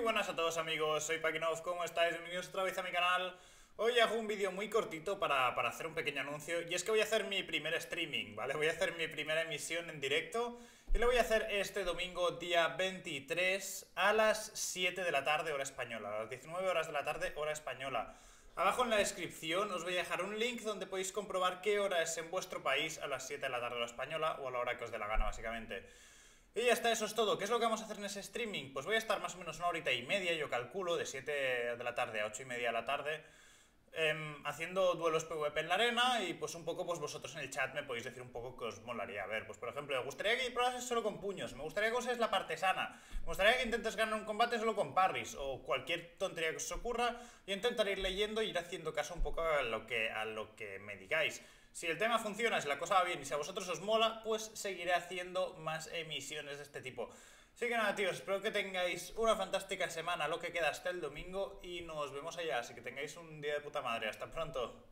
Muy buenas a todos amigos, soy Pakinov, ¿cómo estáis? Bienvenidos otra vez a mi canal. Hoy hago un vídeo muy cortito para hacer un pequeño anuncio. Y es que voy a hacer mi primer streaming, ¿vale? Voy a hacer mi primera emisión en directo. Y lo voy a hacer este domingo, día 23, a las 7 de la tarde, hora española. A las 19 horas de la tarde, hora española. Abajo en la descripción os voy a dejar un link donde podéis comprobar qué hora es en vuestro país a las 7 de la tarde, hora española, o a la hora que os dé la gana, básicamente. Y ya está, eso es todo. ¿Qué es lo que vamos a hacer en ese streaming? Pues voy a estar más o menos una horita y media, yo calculo, de 7 de la tarde a 8 y media de la tarde, haciendo duelos PvP en la arena. Y pues un poco, pues vosotros en el chat me podéis decir un poco que os molaría. A ver, pues por ejemplo, me gustaría que probases solo con puños, me gustaría que uses la parte sana, me gustaría que intentes ganar un combate solo con parries, o cualquier tontería que os ocurra. Yo intentaré ir leyendo e ir haciendo caso un poco a lo que me digáis. Si el tema funciona, si la cosa va bien y si a vosotros os mola, pues seguiré haciendo más emisiones de este tipo. Así que nada, tíos, espero que tengáis una fantástica semana, lo que queda hasta el domingo, y nos vemos allá. Así que tengáis un día de puta madre. Hasta pronto.